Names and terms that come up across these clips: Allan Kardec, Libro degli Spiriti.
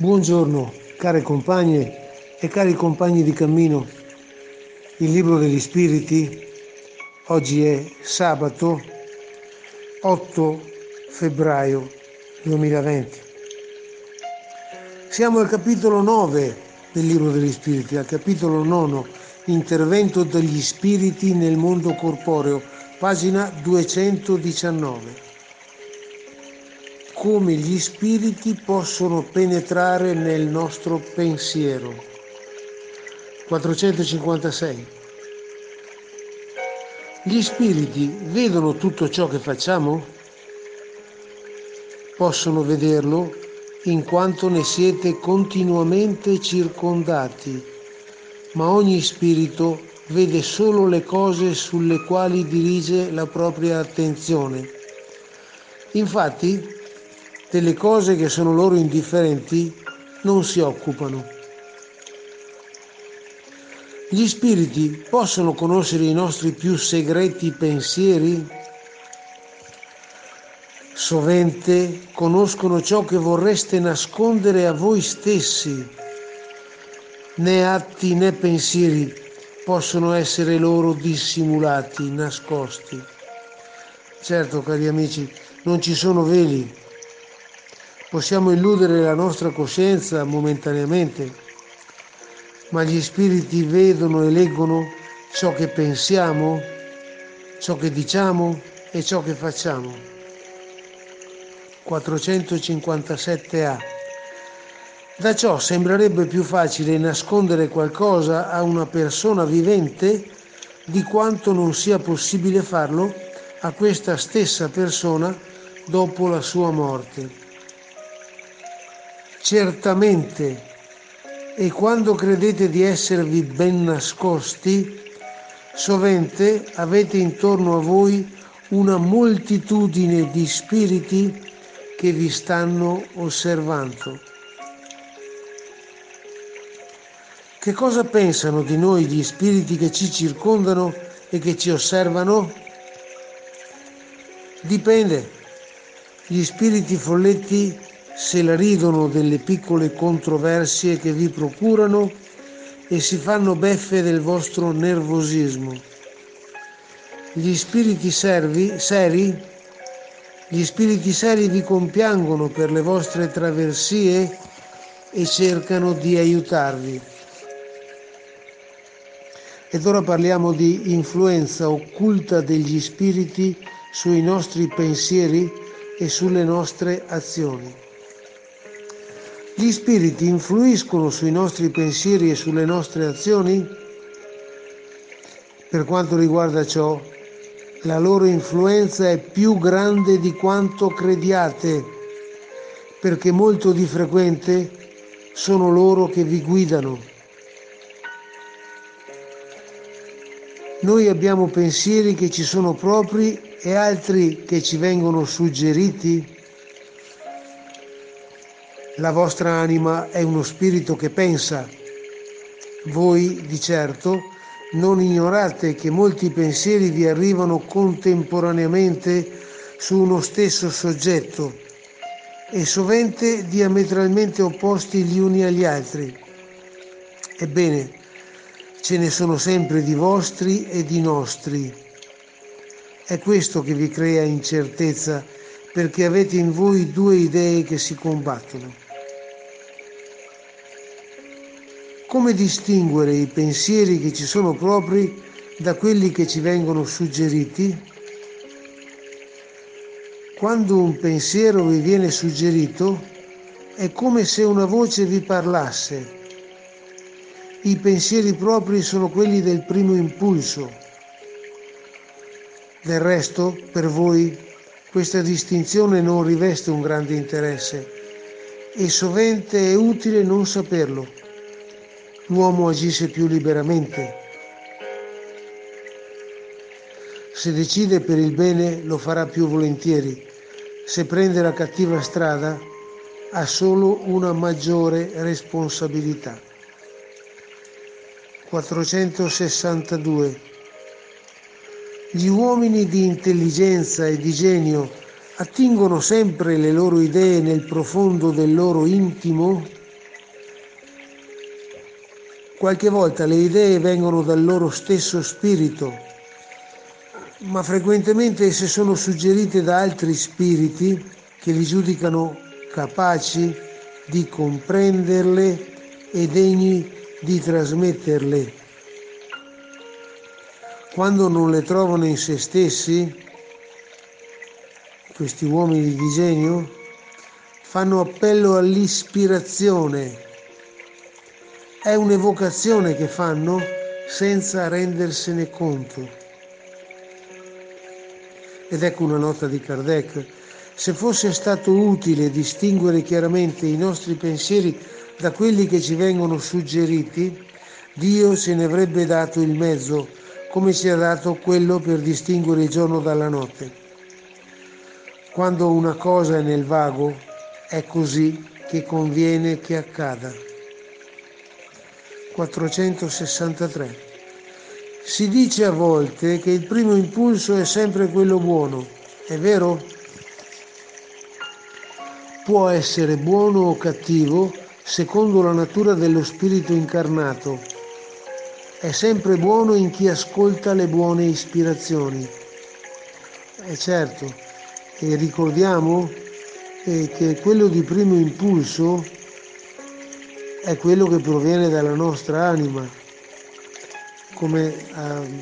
Buongiorno care compagne e cari compagni di cammino. Il Libro degli Spiriti, oggi è sabato 8 febbraio 2020. Siamo al capitolo 9 del Libro degli Spiriti, al capitolo 9, Intervento degli Spiriti nel mondo corporeo, pagina 219. Come gli spiriti possono penetrare nel nostro pensiero. 456. Gli spiriti vedono tutto ciò che facciamo? Possono vederlo in quanto ne siete continuamente circondati, ma ogni spirito vede solo le cose sulle quali dirige la propria attenzione. Infatti, delle cose che sono loro indifferenti non si occupano. Gli spiriti possono conoscere i nostri più segreti pensieri? Sovente conoscono ciò che vorreste nascondere a voi stessi. Né atti né pensieri possono essere loro dissimulati, nascosti. Certo, cari amici, non ci sono veli. Possiamo illudere la nostra coscienza momentaneamente, ma gli spiriti vedono e leggono ciò che pensiamo, ciò che diciamo e ciò che facciamo. 457a. Da ciò sembrerebbe più facile nascondere qualcosa a una persona vivente di quanto non sia possibile farlo a questa stessa persona dopo la sua morte. Certamente, e quando credete di esservi ben nascosti, sovente avete intorno a voi una moltitudine di spiriti che vi stanno osservando. Che cosa pensano di noi gli spiriti che ci circondano e che ci osservano? Dipende. Gli spiriti folletti se la ridono delle piccole controversie che vi procurano e si fanno beffe del vostro nervosismo. Gli spiriti seri vi compiangono per le vostre traversie e cercano di aiutarvi. Ed ora parliamo di influenza occulta degli spiriti sui nostri pensieri e sulle nostre azioni. Gli spiriti influiscono sui nostri pensieri e sulle nostre azioni? Per quanto riguarda ciò, la loro influenza è più grande di quanto crediate, perché molto di frequente sono loro che vi guidano. Noi abbiamo pensieri che ci sono propri e altri che ci vengono suggeriti. La vostra anima è uno spirito che pensa. Voi, di certo, non ignorate che molti pensieri vi arrivano contemporaneamente su uno stesso soggetto e sovente diametralmente opposti gli uni agli altri. Ebbene, ce ne sono sempre di vostri e di nostri. È questo che vi crea incertezza, perché avete in voi due idee che si combattono. Come distinguere i pensieri che ci sono propri da quelli che ci vengono suggeriti? Quando un pensiero vi viene suggerito, è come se una voce vi parlasse. I pensieri propri sono quelli del primo impulso. Del resto, per voi, questa distinzione non riveste un grande interesse e sovente è utile non saperlo. L'uomo agisce più liberamente. Se decide per il bene lo farà più volentieri, se prende la cattiva strada ha solo una maggiore responsabilità. 462. Gli uomini di intelligenza e di genio attingono sempre le loro idee nel profondo del loro intimo? Qualche volta le idee vengono dal loro stesso spirito, ma frequentemente esse sono suggerite da altri spiriti che li giudicano capaci di comprenderle e degni di trasmetterle. Quando non le trovano in se stessi, questi uomini di genio fanno appello all'ispirazione. È un'evocazione che fanno senza rendersene conto. Ed ecco una nota di Kardec. Se fosse stato utile distinguere chiaramente i nostri pensieri da quelli che ci vengono suggeriti, Dio ce ne avrebbe dato il mezzo, come ci ha dato quello per distinguere il giorno dalla notte. Quando una cosa è nel vago, è così che conviene che accada. 463. Si dice a volte che il primo impulso è sempre quello buono, è vero? Può essere buono o cattivo secondo la natura dello spirito incarnato. È sempre buono in chi ascolta le buone ispirazioni. È certo, e ricordiamo che quello di primo impulso è quello che proviene dalla nostra anima, come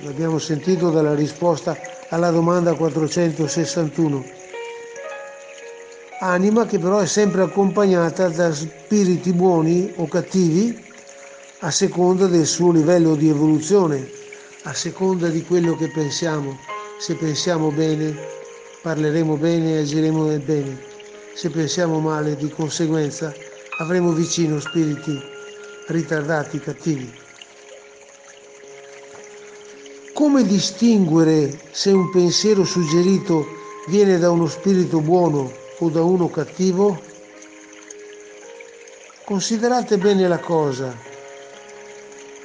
abbiamo sentito dalla risposta alla domanda 461. Anima che però è sempre accompagnata da spiriti buoni o cattivi a seconda del suo livello di evoluzione, a seconda di quello che pensiamo. Se pensiamo bene, parleremo bene e agiremo nel bene. Se pensiamo male, di conseguenza, avremo vicino spiriti ritardati, cattivi. Come distinguere se un pensiero suggerito viene da uno spirito buono o da uno cattivo? Considerate bene la cosa.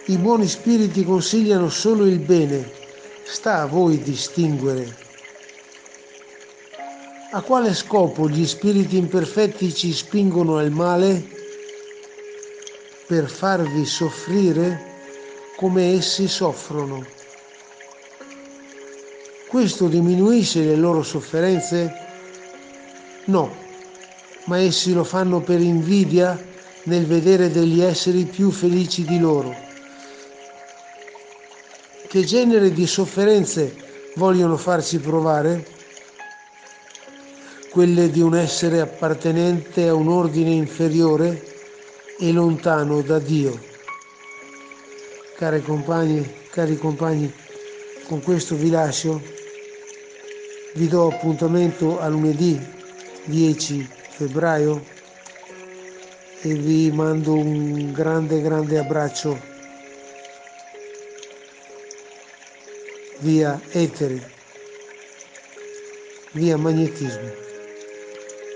I buoni spiriti consigliano solo il bene. Sta a voi distinguere. A quale scopo gli spiriti imperfetti ci spingono al male? Per farvi soffrire come essi soffrono. Questo diminuisce le loro sofferenze? No, ma essi lo fanno per invidia nel vedere degli esseri più felici di loro. Che genere di sofferenze vogliono farci provare? Quelle di un essere appartenente a un ordine inferiore e lontano da Dio. Care compagne, cari compagni, con questo vi lascio. Vi do appuntamento a lunedì 10 febbraio e vi mando un grande abbraccio via etere, via magnetismo.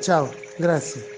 Ciao, grazie.